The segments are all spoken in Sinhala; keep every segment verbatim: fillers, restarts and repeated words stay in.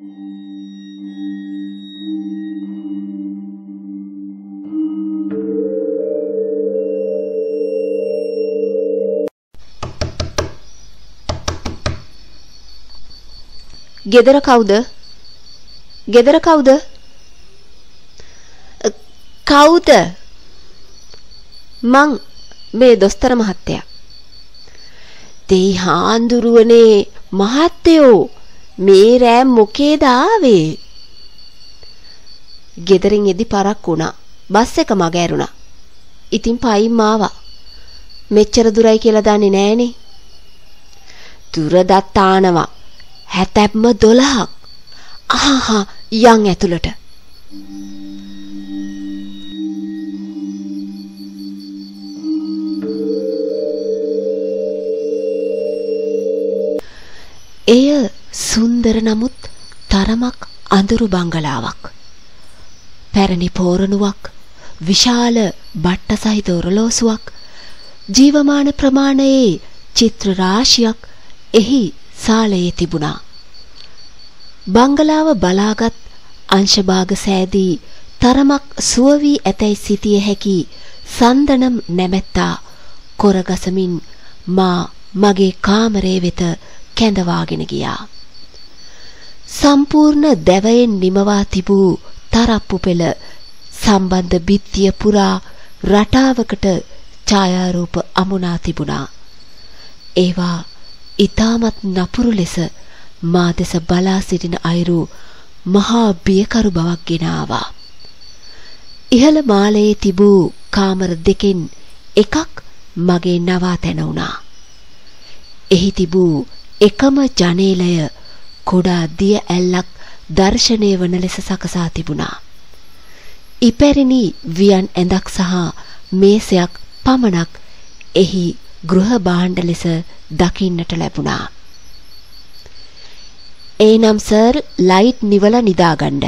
Gedara kawuda gedara kawuda kawuda man me dostara mahattaya dei haanduruwane mahatteyo me ræ mokeda aave gedarin edi parak una bus eka mage eruna itin payin maawa mechchara durai kiyala danne næne dura dattaanawa හැතැප්ම දොළහක් අහහා යන් ඇතුළට එය සුන්දර නමුත් තරමක් අඳුරු බංගලාවක් පැරණි පෝරණුවක් විශාල බට්ට සහිත ඔරලෝසුවක් ජීවමාන ප්‍රමාණයේ චිත්‍ර රාශියක් එහි සාලයේ තිබුණා. බංගලාව බලාගත් අංශභාග සෑදී තරමක් සුව වී ඇතැයි සිටිය හැකි සන්දනම් නැමැත්තා කොරගසමින් මා මගේ කාමරයේ වෙත කැඳවාගෙන ගියා. සම්පූර්ණ දැවයෙන් නිමවා තිබූ තරප්පු පෙළ සම්බන්ධ බිත්තිය පුරා රටාවකට ඡායාරූප අමුණා තිබුණා. ඒවා ඉතාමත් නපුරු ලෙස මා දෙස බලා සිටින අයුරු මහා බියකරු බවක් ගෙන ආවා. ඉහළ මාලයේ තිබූ කාමර දෙකෙන් එකක් මගේ නවාතැන වුණා. එහි තිබූ එකම ජනේලය කුඩා දිය ඇල්ලක් දර්ශනය වන ලෙස සකසා තිබුණා. ඉපැරිණි වියන් ඇඳක් සහ මේසයක් පමණක් එහි ගෘහ භාණ්ඩ ලෙස දකින්නට ලැබුණා. "ඒනම් සර් ලයිට් නිවලා නිදාගන්න.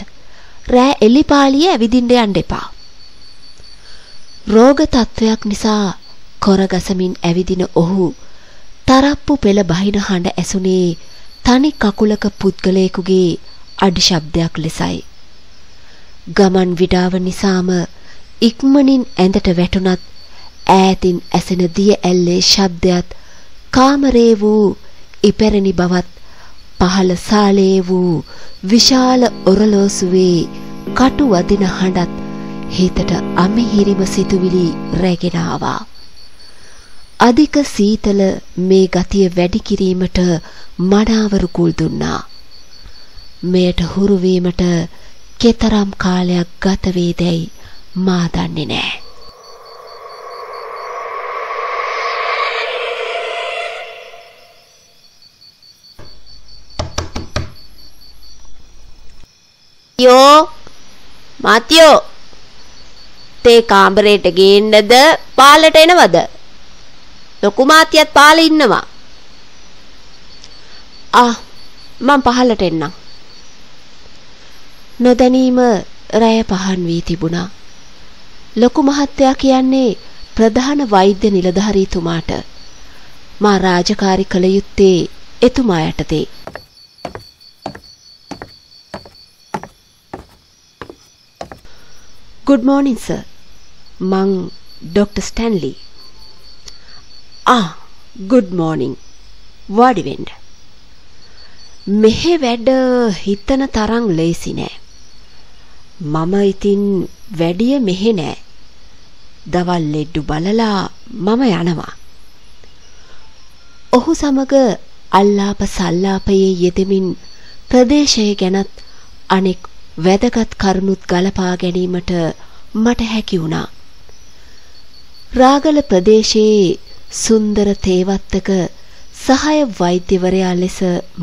රෑ එලිපාලිය ඇවිදින්න යන්න එපා." රෝග තත්වයක් නිසා කොරගසමින් ඇවිදින ඔහු තරප්පු පෙළ බහින හඬ ඇසුනේ තනි කකුලක පුද්ගලයෙකුගේ අඩි ශබ්දයක් ලෙසයි. ගමන් විඩාව නිසාම ඉක්මනින් ඇඳට වැටුණත් ඈතින් ඇසෙන දිය ඇල්ලේ ශබ්දයත් කාමරේ වූ ඉපැරණි බවත් පහළ සාලේ වූ විශාල ඔරලෝසුවේ කටු වදින හඬත් හිතට අමිහිරිම සිතුවිලි රැගෙන ආවා. අධික සීතල මේ ගතිය වැඩි කිරීමට මනාවරු කුල් දුන්නා. මෙයට හුරු වීමට කෙතරම් කාලයක් ගත වේදැයි මා දන්නේ නෑ. "යෝ මාතියෝ, තේ කාමරේට ගේන්නද පාලට එනවද? ලොකු මාතියත් පාලේ ඉන්නවා." "ආ, මං පහලට එන්නම්." නොදැනීම රැය පහන් වී තිබුණා. ලොකු මහත්තයා කියන්නේ ප්‍රධාන වෛද්‍ය නිලධාරීතුමාට. මා රාජකාරී කළ යුත්තේ එතුමා යටතේ. "Good morning, sir. Mang Doctor Stanley." "Ah, good morning. Waddi wenna." "මෙහෙ වැඩ හිතන තරම් ලේසි නෑ. මම ඉතින් වැඩිය මෙහෙ නෑ. දවල් ලෙඩ්ඩු බලලා මම යනවා." ඔහු සමග අල්ලාප සල්ලාපයේ යෙදෙමින් ප්‍රදේශය ගැනත් අනෙක් වැදගත් කරුණුත් ගලපා ගැනීමට මට හැකි වුණා. රාගල ප්‍රදේශයේ සුන්දර තේවත්තක සහාය වෛද්‍යවරයා ලෙස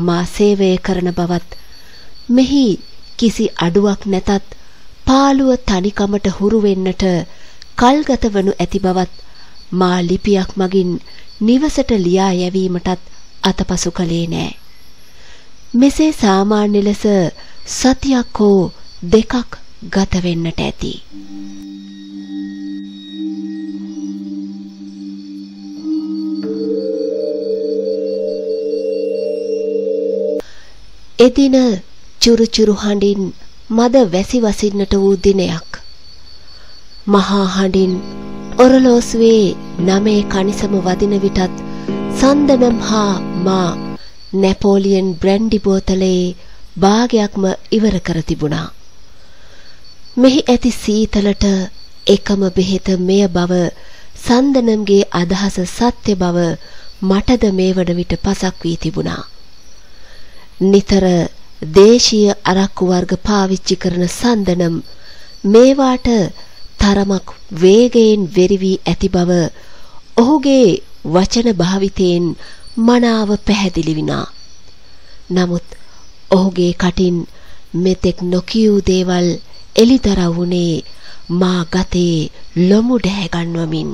මා සේවය කරන බවත් මෙහි කිසි අඩුවක් නැතත් පාළුව තනිකමට හුරු වෙන්නට කල්ගත වනු ඇති බවත් මා ලිපියක් මගින් නිවසට ලියා යැවීමටත් අතපසු කළේ නෑ. මෙසේ සාමාන්‍ය ලෙස සතියක් හෝ දෙකක් ගත වෙන්නට ඇති. එදින චුරු චුරු හඬින් මද වැසි වසින්නට වූ දිනයක්. මහා හඬින් ඔරලෝසුවේ නමේ කණිසම වදින විටත් සන්දනම් හා මා නැපෝලියන් බ්‍රැන්ඩි බෝතලේ භාගයක්ම ඉවර කර තිබුණා. මෙහි ඇති සීතලට එකම බෙහෙත මෙය බව සන්දනම්ගේ අදහස සත්‍ය බව මටද මේ වන විට පසක් වී තිබුණා. නිතර දේශීය අරක්කු වර්ග පාවිච්චි කරන සන්දනම් මේවාට තරමක් වේගයෙන් වෙරි වී ඇති බව ඔහුගේ වචන භාවිතයෙන් මනාව පැහැදිලි වුණා. නමුත් ඔහුගේ කටින් මෙතෙක් නොකියූ දේවල් එලිදරව් වුණේ මා ගතේ ලොමු ඩැහැ ගන්වමින්.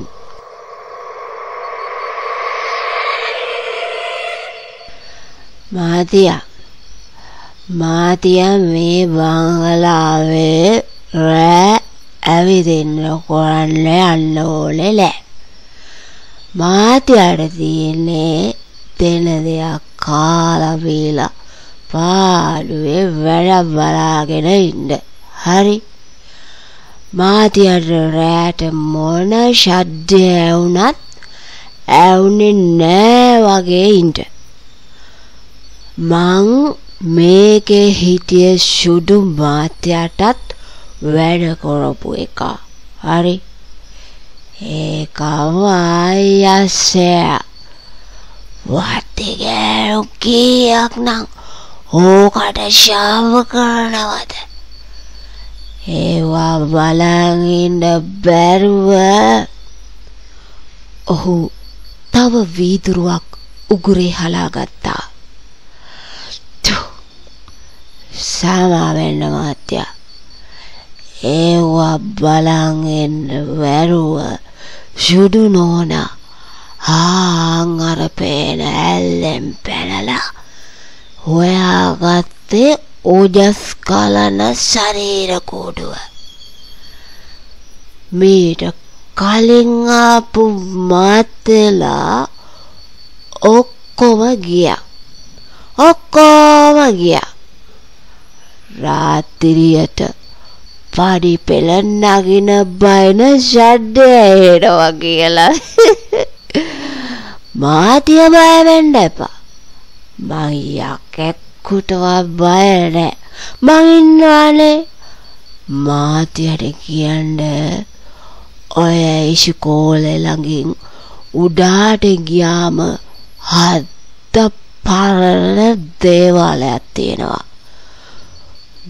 මාතියා මාතියා මේ බංගලාවේ රෑ ඇවිදින්න කොරන්න යන්න ඕනේ නෑ. මාතියාට තියෙන්නේ දෙන දෙයක් කාලා බීලා පාළුවේ වැඩ බලාගෙන ඉන්න. හරි. මාතියට රෑට මොන ශබ්දය ඇවුනත් ඇවුනේ නෑ වගේ ඉන්න. මං මේකේ හිටිය සුදු මාතියටත් වැඩ කරපු එක. හරි. ඒකම අයියස්සෑ. වත්තිගෑරු කීයක් නම් ඕකට ශාව කරනවද? ඒවා බලන් ඉන්න බැරුව ඔහු තව වීදුරුවක් උගුරේ හලා ගත්තා. සාමවෙන්න මාත්‍යා. ඒවා බලන් ඉන්න බැරුව සුදු නෝනා ආන් අර පේන ඇල්ලෙන් පැනලා හොයාගත්තේ ඕජස් කලන ශරීර කෝඩුව. මීට කලින් ආපු මාතෙලා ඔක්කොම ගියා. ඔක්කොම ගියා. රාත්‍රියට පාඩි පෙළ නගින බයින ශඩ්ඩය එනවා කියලා. මාතිය බය වෙන්න එපා. මං යකෙක් කුටවත් බය නෑ. මං ඉන්නවානේ. මාතියට කියන්න ඔය ඉස්කෝලේ ළඟින් උඩාට ගියාම හද්ද පරණ දේවාලයක් තියෙනවා.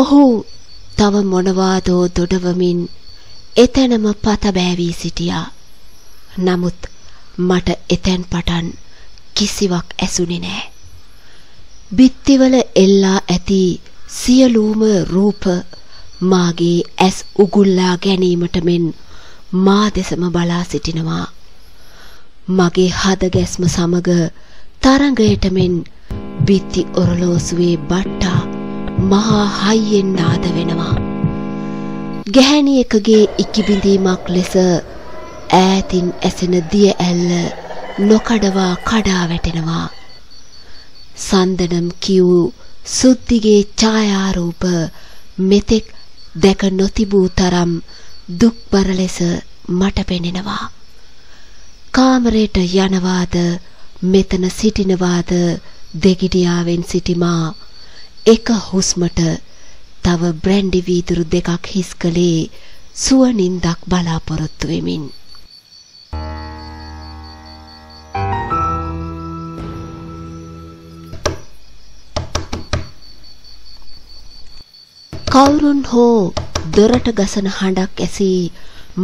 ඔහු තව මොනවාදෝ දොඩවමින් එතැනම පතබෑවී සිටියා. නමුත් මට එතැන් පටන් කිසිවක් ඇසුනේ නෑ. බිත්තිවල එල්ලා ඇති සියලුම රූප මාගේ ඇස් උගුල්ලා ගැනීමට මෙන් මා දෙසම බලා සිටිනවා. මගේ හද ගැස්ම සමග තරඟයට මෙන් බිත්ති ඔරලෝසුවේ බට්ටා මහා හයියෙන් නාද වෙනවා. ගැහැණියකගේ ඉකිබිඳීමක් ලෙස ඈතින් ඇසෙන දිය ඇල්ල නොකඩවා කඩා වැටෙනවා. සන්දනම් කියූ සුද්ධිගේ ඡායාරූප මෙතෙක් දැක නොතිබූ තරම් දුක්බර ලෙස මට පෙනෙනවා. කාමරයට යනවාද මෙතන සිටිනවාද දෙගිඩියාවෙන් සිටිමා එක හුස්මට තව බ්‍රැන්ඩි වීදුරු දෙකක් හිස් කළේ සුවනින්දක් බලාපොරොත්තු වෙමින්. කවුරුන් හෝ දොරට ගසන හඬක් ඇසී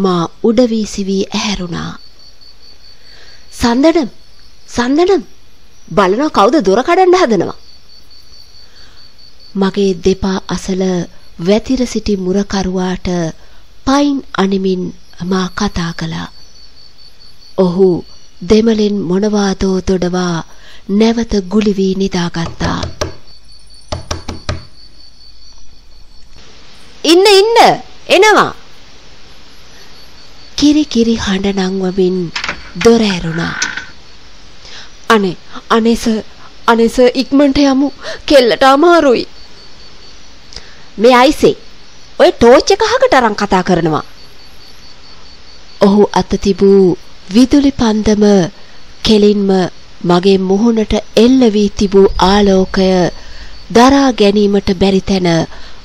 මා උඩ වී සිවී ඇහැරුණා. සන්දනම් සන්දනම් බලනවා කවුද දොර කඩන්න හදනවා. මගේ දෙපා අසල වැතිර සිටි මුරකරුවාට පයින් අනිමින් මා කතා කළා. ඔහු දෙමලෙන් මොනවාදෝ තොඩවා නැවත ගුලි වී නිදාගත්තා. ඉන්න ඉන්න එනවා කිරි කිරි හඬ නංවමින් දොර ඇරුණා. අනේ අනේ සර් අනේ සර් ඉක්මනට යමු, කෙල්ලට අමාරුයි. මේ අයිසේ ඔය ටෝච් එක අහකට අරන් කතා කරනවා. ඔහු අත තිබූ විදුලි පන්දම කෙලින්ම මගේ මුහුණට එල්ල වී තිබූ ආලෝකය දරා ගැනීමට බැරි තැන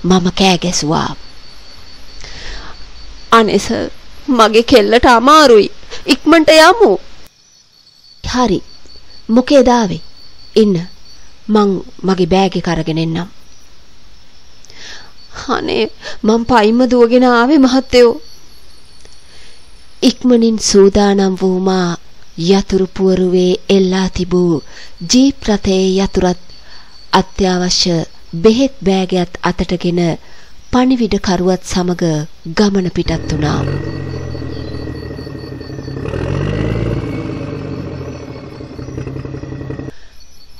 මම කෑ ගැසුවා. අනේ සර් මගේ කෙල්ලට අමාරුයි, ඉක්මනට යමු. හරි, මොකේ දාවේ? ඉන්න මං මගේ බෑග් එක අරගෙන එන්නම්. අනේ මං පයින්ම දුවගෙන ආවේ මහත්තයෝ. ඉක්මනින් සූදානම් වුමා යතුරු පුවරුවේ එල්ලා තිබූ ජීප් රථයේ යතුරත් අත්‍යවශ්‍ය බෙහෙත් බෑගයත් අතටගෙන පණිවිඩ කරුවත් සමග ගමන පිටත් වුණා.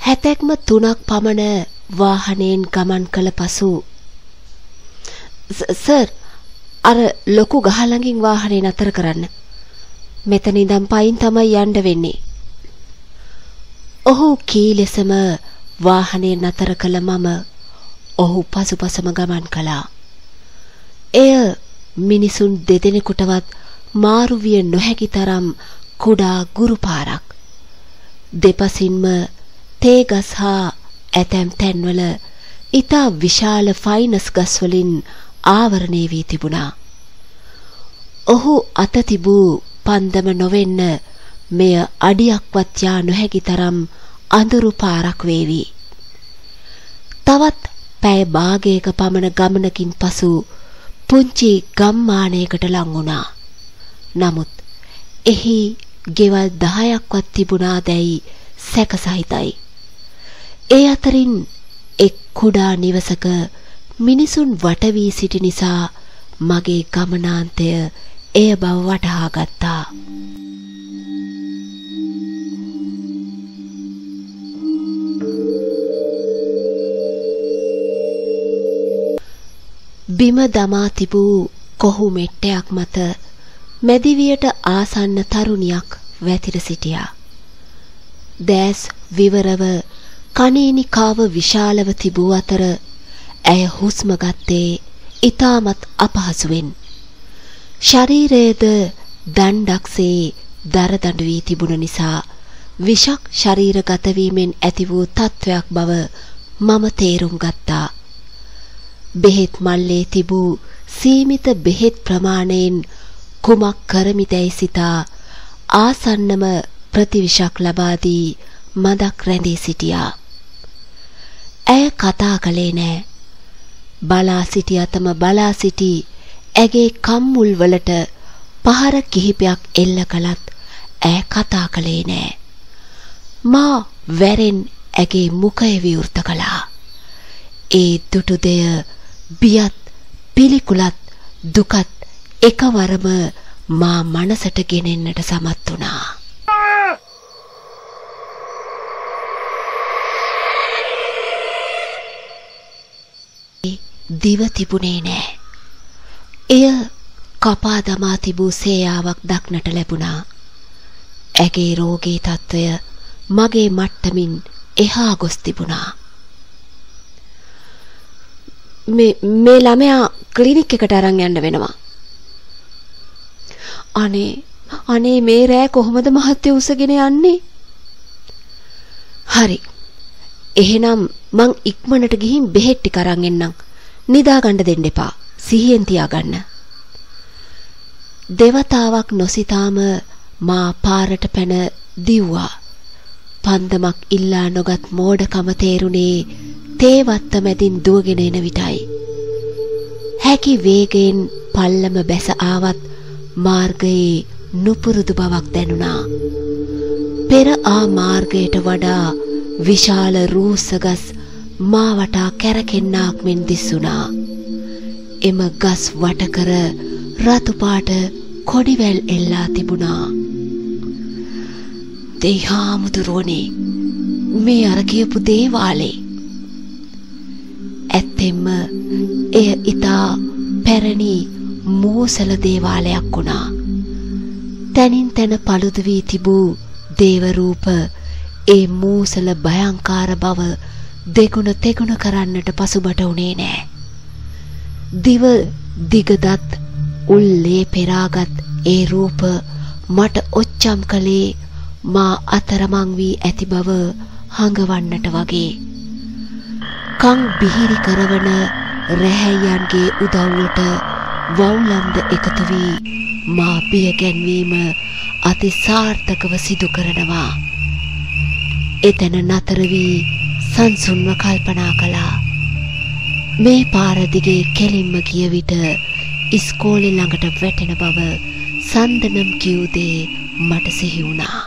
හැතැක්ම තුනක් පමණ වාහනයෙන් ගමන් කළ පසු "සර්, අර ලොකු ගහ ළඟින් වාහනේ නතර කරන්න. මෙතන ඉඳන් පයින් තමයි යන්න වෙන්නේ." ඔහු කී ලෙසම වාහනේ නතර කළ මම ඔහු පසුපසම ගමන් කළා. එය මිනිසුන් දෙදෙනෙකුටවත් මාරුවිය නොහැකි තරම් කුඩා ගුරුපාරක්. දෙපසින්ම තේගස් හා ඇතැම් තැන්වල ඉතා විශාල ෆයිනස් ගස්වලින් ආවරණය වී තිබුණා. ඔහු අත තිබූ පන්දම නොවෙන්න මෙය අඩියක්වත් යා නොහැකි තරම් අඳුරු පාරක් වේවි. තවත් පැය භාගයක පමණ ගමනකින් පසු පුංචි ගම්මානයකට ලං වුණා. නමුත් එහි ගෙවල් දහයක්වත් තිබුණා දැයි සැකසහිතයි. ඒ අතරින් එක් කුඩා නිවසක මිනිසුන් වට වී සිටි නිසා මගේ ගමනාන්තය එය බව වටහා ගත්තා. බිම දමා තිබූ කොහු මෙට්ටයක් මත මැදිවියට ආසන්න තරුණියක් වැතිර සිටියා. දැස් විවරව කණේනිකාව විශාලව තිබූ අතර ඇය හුස්ම ගත්තේ ඉතාමත් අපහසුවෙන්. ශරීරයේද දණ්ඩක්සේ දරදඬු වී තිබුණ නිසා විෂක් ශරීරගත වීමෙන් ඇති වූ තත්වයක් බව මම තේරුම් ගත්තා. බෙහෙත් මල්ලේ තිබූ සීමිත බෙහෙත් ප්‍රමාණයෙන් කුමක් කරමිදැයි සිතා ආසන්නම ප්‍රතිවිෂක් ලබා දී මදක් රැඳී සිටියා. ඇය කතා කළේ නෑ. බලා සිටි අතම බලා සිටි ඇගේ කම්මුල් වලට පහර කිහිපයක් එල්ල කළත් ඇය කතා කළේ නෑ. මා වැරෙන් ඇගේ මුඛය විවෘත කළා. ඒ දුටු දෙය බියත් පිළිකුලත් දුකත් එකවරම මා මනසට ගෙනෙන්නට සමත් වුණා. දිව තිබුණේ නෑ. එය කපා දමා තිබූ සේයාවක් දක්නට ලැබුණා. ඇගේ රෝගී තත්ත්වය මගේ මට්ටමින් එහා ගොස් තිබුණා. මේ මේ ළමයා ක්ලිනික් එකට අරන් යන්න වෙනවා. අනේ අනේ මේ රෑ කොහොමද මහත්තයෝ උසගෙන යන්නේ? හරි, එහෙනම් මං ඉක්මනට ගිහින් බෙහෙත් ටික අරන් එන්නම්. නිදා ගන්න දෙන්න එපා, සිහියෙන් තියාගන්න. දෙවතාවක් නොසිතාම මා පාරට පැන දිව්වා. පන්දමක් ඉල්ලා නොගත් මෝඩකම තේරුණේ තේ වත්ත මැදින් දුවගෙන එන විටයි. හැකි වේගයෙන් පල්ලම බැස ආවත් මාර්ගයේ නුපුරුදු බවක් දැනුණා. පෙර ආ මාර්ගයට වඩා විශාල රූසගස් මාවටා කැරකෙන්නාක් මෙන් දිස්සුණා. එම ගස් වටකර රතුපාට කොඩිවැල් එල්ලා තිබුණා. දෙහාමුදුරුවනේ, මේ අර කියපු දේවාලේ. ඇත්තෙන්ම එය ඉතා පැරණි මෝසල දේවාලයක් වුණා. තැනින් තැන paludu වී තිබූ දේව රූප ඒ මෝසල භයංකාර බව දෙගුණ තෙගුණ කරන්නට පසුබට උනේ නෑ. දිව දිගදත් උල්ලේ පෙරාගත් ඒ රූප මට ඔච්චම් කලේ මා අතරමං වී ඇති බව හඟවන්නට වගේ. කං බිහිරි කරවන රැහැයන්ගේ උදව්වට වවුලන්ද එකතු වී මා පිය ගැන්වීම අති සාර්ථකව සිදු කරනවා. එතන නතර වී සංසුන්ව කල්පනා කළා. මේ පාර දිගේ කෙලින්ම ගිය විට ඉස්කෝලේ ළඟට වැටෙන බව සන්දනම් කියූ දේ මට සිහි වුණා.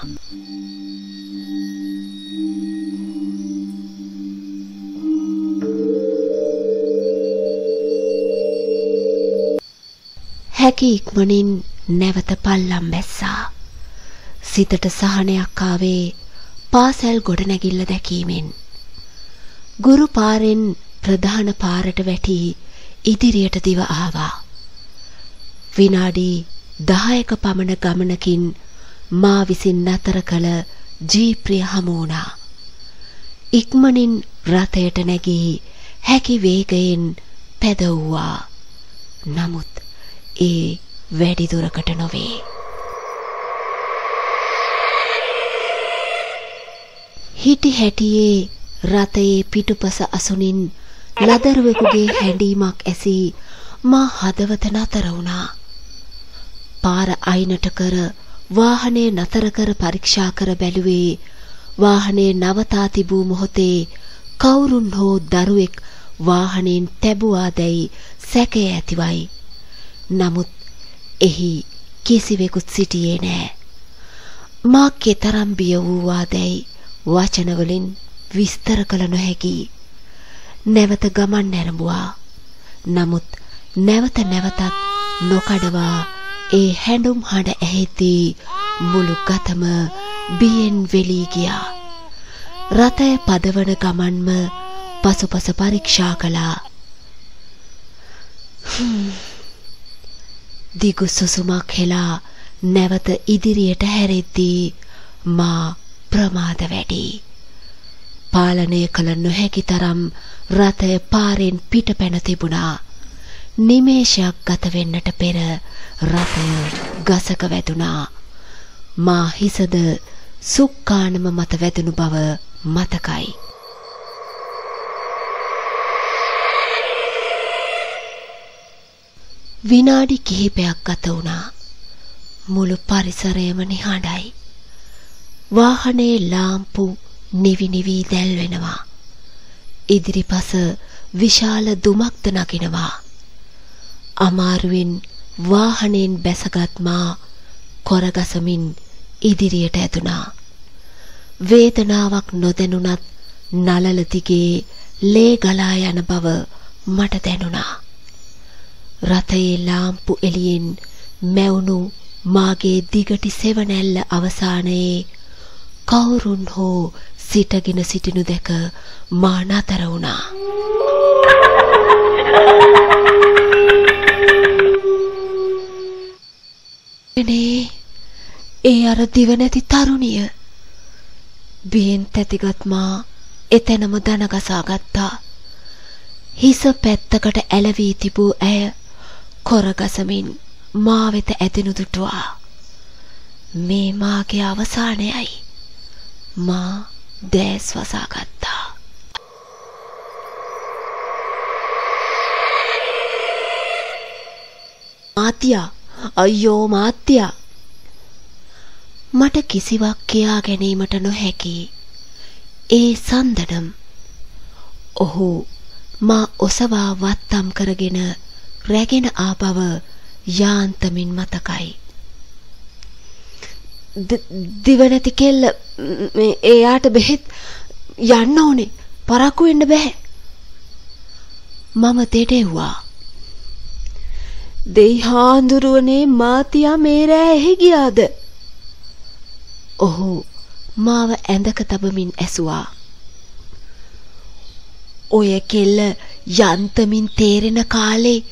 හැකි ඉක්මනින් නැවත පල්ලම් බැස්සා. සිතට සහනයක් ආවේ පාසල් ගොඩනැගිල්ල දැකීමෙන්. ගුරු පාරෙන් ප්‍රධාන පාරට වැටී ඉදිරියට දිව ආවා. විනාඩි දහයක පමණ ගමනකින් මා විසින් නතර කළ ජීප්‍රිය හමු වුණා. ඉක්මනින් රථයට නැගී හැකි වේගයෙන් පැදවුවා. නමුත් ඒ වැඩි දුරකට නොවේ. හිටි හැටියේ රථයේ පිටුපස අසුනින් ලදරුවෙකුගේ හැඬීමක් ඇසී මා හදවත නතර වුණා. පාර අයිනට කර වාහනේ නතර කර පරීක්ෂා කර බැලුවේ වාහනේ නවතා තිබූ මොහොතේ කවුරුන් හෝ දරුවෙක් වාහනෙන් තැබුවාදැයි සැකය ඇතිවයි. නමුත් එහි කිසිවෙකුත් සිටියේ නෑ. මා කෙතරම් බිය වූවාදැයි වචනවලින් විස්තර කළ නොහැකි. නැවත ගමන් නැරඹුවා. නමුත් නැවත නැවතත් නොකඩවා ඒ හැඬුම් හඬ ඇහෙද්දී මුළු ගතම බියෙන් වෙලී ගියා. රථය පදවන ගමන්ම පසුපස පරීක්ෂා කළා. දිගු සුසුමක් හෙලා නැවත ඉදිරියට හැරෙද්දී මා ප්‍රමාද වැඩි. පාලනය කළ නොහැකි තරම් රථය පාරෙන් පිට පැන තිබුණා. නිමේෂයක් ගත වෙන්නට පෙර රථය ගසක වැදුණා. මා හිසද සුක්කානම මත වැදුණු බව මතකයි. විනාඩි කිහිපයක් ගත වුණා. මුළු පරිසරයම නිහඬයි. වාහනේ ලාම්පු නිවි නිවි දැල් වෙනවා. ඉදිරිපස විශාල දුමක්ද නගිනවා. අමාරුවෙන් වාහනෙන් බැසගත් මා කොරගසමින් ඉදිරියට ඇදුණා. වේදනාවක් නොදැනුණත් නළල දිගේ ලේ ගලා යන බව මට දැනුණා. රථයේ ලාම්පු එළියෙන් මැවුණු මාගේ දිගටි සෙවණැල්ල අවසානයේ කවුරුන් හෝ සිටගෙන සිටිනු දැක මා නතර වුණා. එනේ, ඒ අර දිව නැති තරුණිය. බියෙන් තැතිගත් මා එතැනම දනගසා ගත්තා. හිස පැත්තකට ඇලවී තිබූ ඇය කොරගසමින් මා වෙත ඇදෙනු දුටුවා. මේ මාගේ අවසානයයි. මා දැස් වසා ගත්තා. "මාත්‍යා, අයියෝ මාත්‍යා." මට කිසිවක් කියා ගැනීමට නොහැකි. ඒ සන්දනම්. ඔහු මා ඔසවා වත්තම් කරගෙන රැගෙන ආපව යාන්තමින් මතකයි. දිවනැති කෙල්ල මේ එයාට බෙහෙත් යන්න ඕනේ. පරක්කු වෙන්න බෑ. මම තෙටෙව්වා. දෙයිහාඳුරුවනේ මාතියා මේ රෑ එහි ගියාද? ඔහු මාව ඇඳක තබමින් ඇසුවා. ඔය කෙල්ල යන්තමින් තේරෙන කාලේ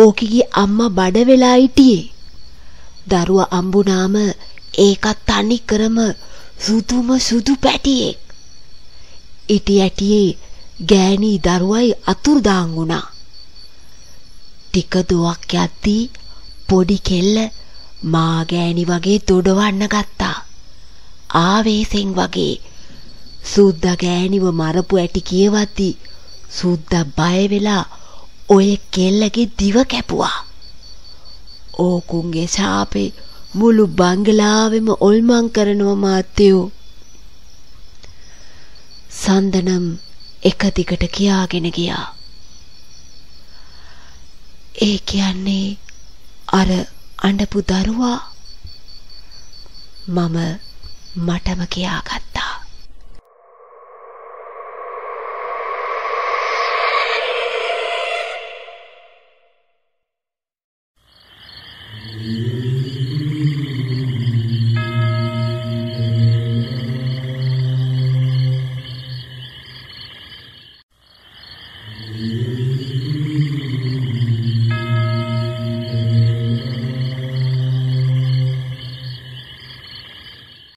ඕකිගේ අම්මා බඩ වෙලා හිටියේ. දරුවා අම්බුනාම ඒකත් තනි කරම සුදුම සුදු පැටියෙක්. ඉටි ඇටියේ ගෑණී දරුවයි අතුරුදාන් වුණා. ටික දුවක් යද්දී පොඩි කෙල්ල මා ගෑණි වගේ දොඩවන්න ගත්තා. ආවේසෙන් වගේ සුද්දා ගෑණිව මරපු ඇටි කියවද්දී සුද්දා බය වෙලා ඔය කෙල්ලගේ දිව කැපුවා. ඕකුන්ගේ ශාපේ මුළු බංගලාවෙම ඔල්මන් කරනවා මාත්‍යෝ. සන්දනම් එක දිගට කියාගෙන ගියා. ඒ කියන්නේ අර අඬපු දරුවා. මම මටම කියාගත්තා.